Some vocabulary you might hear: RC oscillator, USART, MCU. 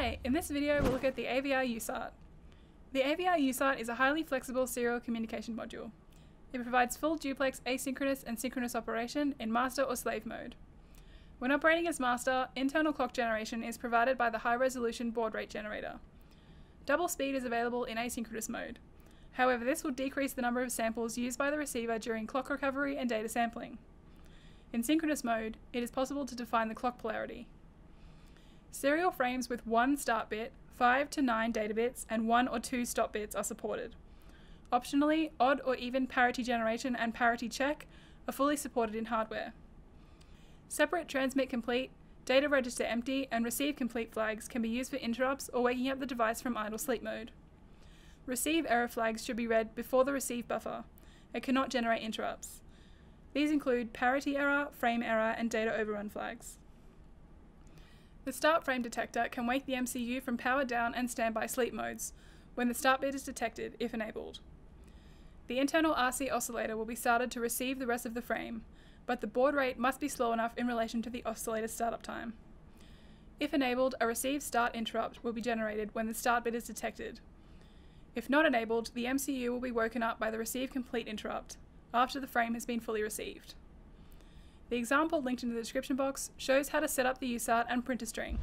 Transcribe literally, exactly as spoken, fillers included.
Hi, in this video we'll look at the A V R U SART. The A V R U SART is a highly flexible serial communication module. It provides full duplex asynchronous and synchronous operation in master or slave mode. When operating as master, internal clock generation is provided by the high-resolution baud rate generator. Double speed is available in asynchronous mode. However, this will decrease the number of samples used by the receiver during clock recovery and data sampling. In synchronous mode, it is possible to define the clock polarity. Serial frames with one start bit, five to nine data bits, and one or two stop bits are supported. Optionally, odd or even parity generation and parity check are fully supported in hardware. Separate transmit complete, data register empty, and receive complete flags can be used for interrupts or waking up the device from idle sleep mode. Receive error flags should be read before the receive buffer. It cannot generate interrupts. These include parity error, frame error, and data overrun flags. The start frame detector can wake the M C U from power down and standby sleep modes when the start bit is detected, if enabled. The internal R C oscillator will be started to receive the rest of the frame, but the baud rate must be slow enough in relation to the oscillator startup time. If enabled, a receive start interrupt will be generated when the start bit is detected. If not enabled, the M C U will be woken up by the receive complete interrupt after the frame has been fully received. The example linked in the description box shows how to set up the U SART and print a string.